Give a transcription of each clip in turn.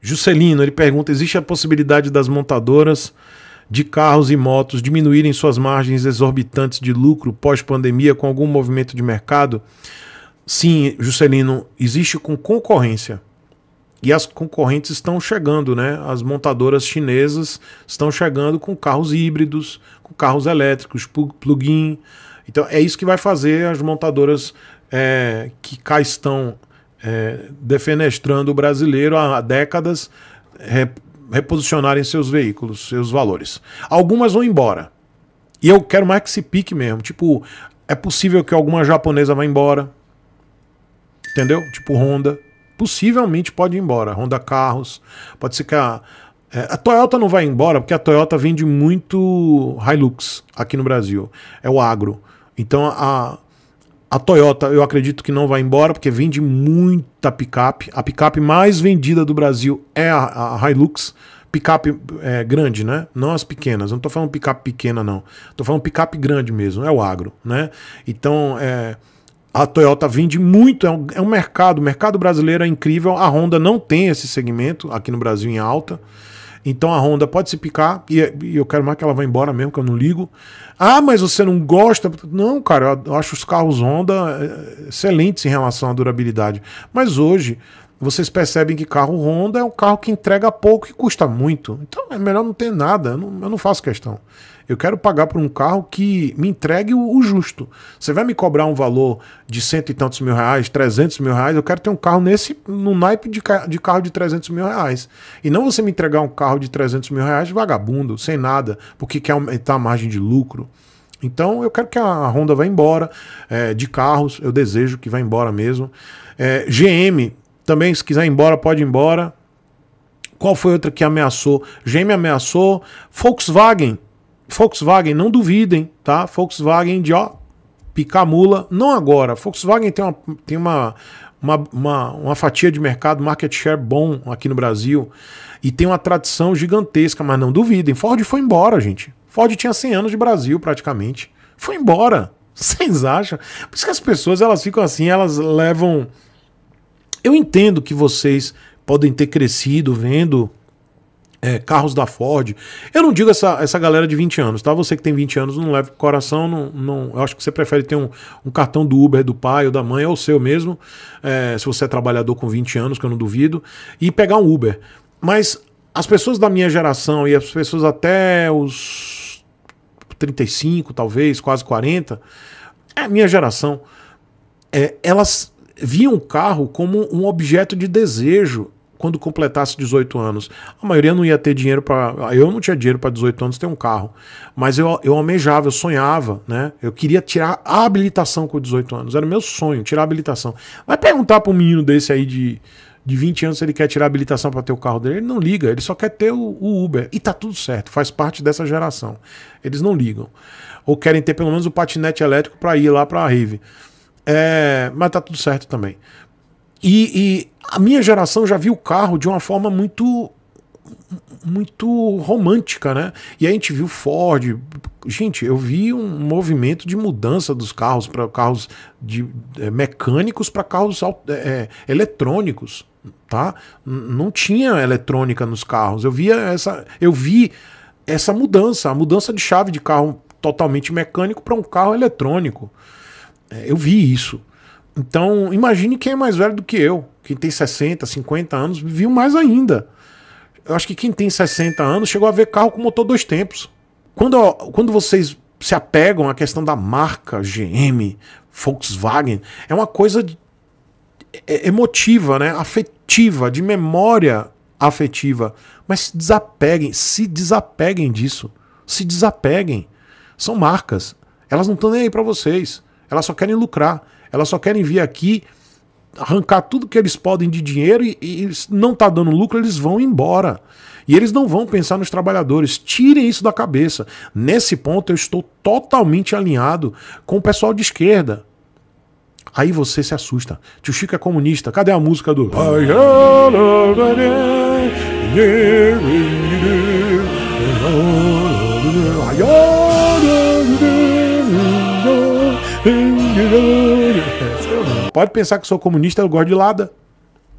Juscelino, ele pergunta, existe a possibilidade das montadoras de carros e motos diminuírem suas margens exorbitantes de lucro pós-pandemia com algum movimento de mercado? Sim, Juscelino, existe com concorrência. E as concorrentes estão chegando, né? As montadoras chinesas estão chegando com carros híbridos, com carros elétricos, plug-in. Então é isso que vai fazer as montadoras que cá estão defenestrando o brasileiro há décadas reposicionarem seus veículos, seus valores. Algumas vão embora. E eu quero mais que se pique mesmo. Tipo, é possível que alguma japonesa vá embora. Entendeu? Tipo Honda. Possivelmente pode ir embora. Honda Carros. Pode ser que a Toyota não vai embora, porque a Toyota vende muito Hilux aqui no Brasil. É o agro. Então a Toyota, eu acredito que não vai embora, porque vende muita picape. A picape mais vendida do Brasil é a Hilux. Picape grande, né? Não as pequenas. Eu não tô falando picape pequena, não. Tô falando picape grande mesmo. É o agro, né? Então, a Toyota vende muito. É um mercado. O mercado brasileiro é incrível. A Honda não tem esse segmento aqui no Brasil em alta. Então a Honda pode se picar, e eu quero mais que ela vá embora mesmo, que eu não ligo. Ah, mas você não gosta? Não, cara, eu acho os carros Honda excelentes em relação à durabilidade. Mas hoje, vocês percebem que carro Honda é um carro que entrega pouco e custa muito. Então é melhor não ter nada, eu não faço questão. Eu quero pagar por um carro que me entregue o justo. Você vai me cobrar um valor de cento e tantos mil reais, 300 mil reais, eu quero ter um carro no naipe de carro de 300 mil reais. E não você me entregar um carro de 300 mil reais vagabundo, sem nada, porque quer aumentar a margem de lucro. Então eu quero que a Honda vá embora, de carros, eu desejo que vá embora mesmo. GM, também se quiser ir embora, pode ir embora. Qual foi outra que ameaçou? GM ameaçou, Volkswagen, não duvidem, tá? Volkswagen de picar mula, não agora. Volkswagen tem uma fatia de mercado, market share bom aqui no Brasil e tem uma tradição gigantesca, mas não duvidem. Ford foi embora, gente. Ford tinha 100 anos de Brasil praticamente. Foi embora. Vocês acham? Por isso que as pessoas, elas ficam assim, elas levam... Eu entendo que vocês podem ter crescido vendo... carros da Ford. Eu não digo essa galera de 20 anos, tá? Você que tem 20 anos, não leve pro coração, não, eu acho que você prefere ter um cartão do Uber, do pai ou da mãe, ou o seu mesmo, se você é trabalhador com 20 anos, que eu não duvido, e pegar um Uber. Mas as pessoas da minha geração e as pessoas até os 35, talvez, quase 40, a minha geração, elas viam o carro como um objeto de desejo. Quando completasse 18 anos, a maioria não ia ter dinheiro para... Eu não tinha dinheiro para 18 anos ter um carro, mas eu almejava, eu sonhava, né? Eu queria tirar a habilitação com 18 anos, era meu sonho, tirar a habilitação. Vai perguntar para um menino desse aí de 20 anos se ele quer tirar a habilitação para ter o carro dele, ele não liga, ele só quer ter o Uber, e tá tudo certo, faz parte dessa geração, eles não ligam. Ou querem ter pelo menos o patinete elétrico para ir lá para a rave, mas tá tudo certo também. E a minha geração já viu o carro de uma forma muito romântica, né? E a gente viu Ford. Gente, eu vi um movimento de mudança dos carros para carros mecânicos para carros eletrônicos, tá? Não tinha eletrônica nos carros. Eu vi essa mudança, a mudança de chave de carro totalmente mecânico para um carro eletrônico. Eu vi isso. Então, imagine quem é mais velho do que eu. Quem tem 60, 50 anos, viu mais ainda. Eu acho que quem tem 60 anos chegou a ver carro com motor 2 tempos. Quando vocês se apegam à questão da marca GM, Volkswagen, é uma coisa emotiva, né? Afetiva, de memória afetiva. Mas se desapeguem disso. Se desapeguem. São marcas. Elas não estão nem aí para vocês. Elas só querem lucrar. Elas só querem vir aqui, arrancar tudo que eles podem de dinheiro e não tá dando lucro, eles vão embora. E eles não vão pensar nos trabalhadores. Tirem isso da cabeça. Nesse ponto eu estou totalmente alinhado com o pessoal de esquerda. Aí você se assusta. Tio Chico é comunista. Cadê a música do... Pode pensar que sou comunista, eu gosto de Lada.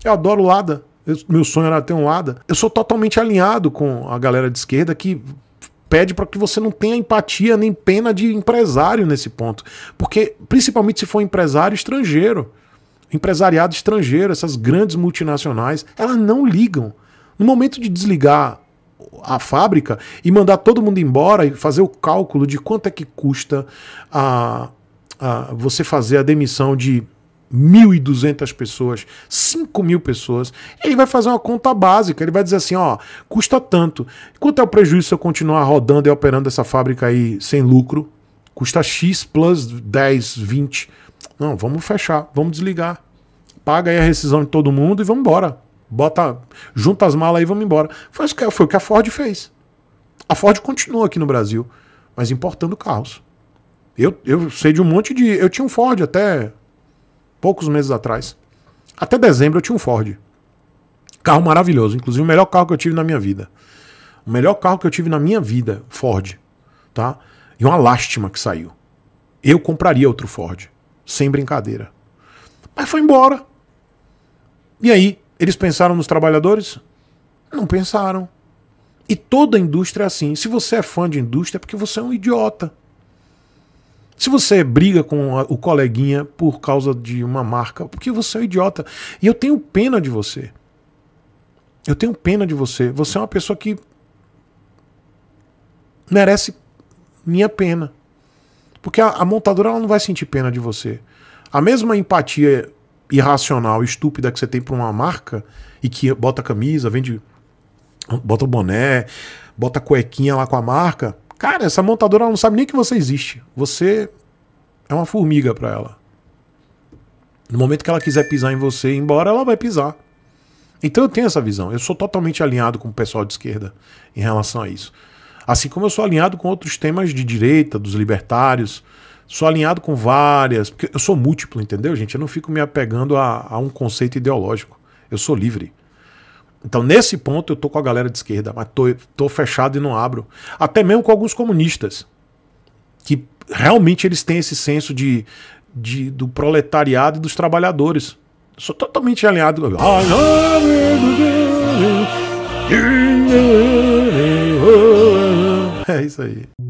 Eu adoro Lada. meu sonho era ter um Lada. Eu sou totalmente alinhado com a galera de esquerda que pede para que você não tenha empatia nem pena de empresário nesse ponto. Porque, principalmente se for empresário estrangeiro, empresariado estrangeiro, essas grandes multinacionais, elas não ligam. No momento de desligar a fábrica e mandar todo mundo embora e fazer o cálculo de quanto é que custa você fazer a demissão de 1.200 pessoas, 5.000 pessoas, ele vai fazer uma conta básica, ele vai dizer assim, ó, custa tanto. Quanto é o prejuízo se eu continuar rodando e operando essa fábrica aí sem lucro? Custa X plus 10, 20. Não, vamos fechar, vamos desligar. Paga aí a rescisão de todo mundo e vamos embora. Bota, junta as malas aí e vamos embora. Foi o que a Ford fez. A Ford continua aqui no Brasil, mas importando carros. Eu sei de um monte de... Eu tinha um Ford até... poucos meses atrás, até dezembro eu tinha um Ford, carro maravilhoso, inclusive o melhor carro que eu tive na minha vida, Ford, tá? E uma lástima que saiu, eu compraria outro Ford, sem brincadeira, mas foi embora. E aí, eles pensaram nos trabalhadores? Não pensaram. E toda a indústria é assim. Se você é fã de indústria é porque você é um idiota. Se você briga com o coleguinha por causa de uma marca, porque você é um idiota. E eu tenho pena de você. Eu tenho pena de você. Você é uma pessoa que merece minha pena. Porque a montadora ela não vai sentir pena de você. A mesma empatia irracional, estúpida que você tem por uma marca e que bota camisa, vende, bota boné, bota cuequinha lá com a marca... Cara, essa montadora ela não sabe nem que você existe. Você é uma formiga para ela. No momento que ela quiser pisar em você e ir embora, ela vai pisar. Então eu tenho essa visão. Eu sou totalmente alinhado com o pessoal de esquerda em relação a isso. Assim como eu sou alinhado com outros temas de direita, dos libertários. Sou alinhado com várias... Porque eu sou múltiplo, entendeu, gente? Eu não fico me apegando a um conceito ideológico. Eu sou livre. Então, nesse ponto, eu tô com a galera de esquerda, mas tô fechado e não abro. Até mesmo com alguns comunistas, que realmente eles têm esse senso do proletariado e dos trabalhadores. Eu sou totalmente alinhado. É isso aí.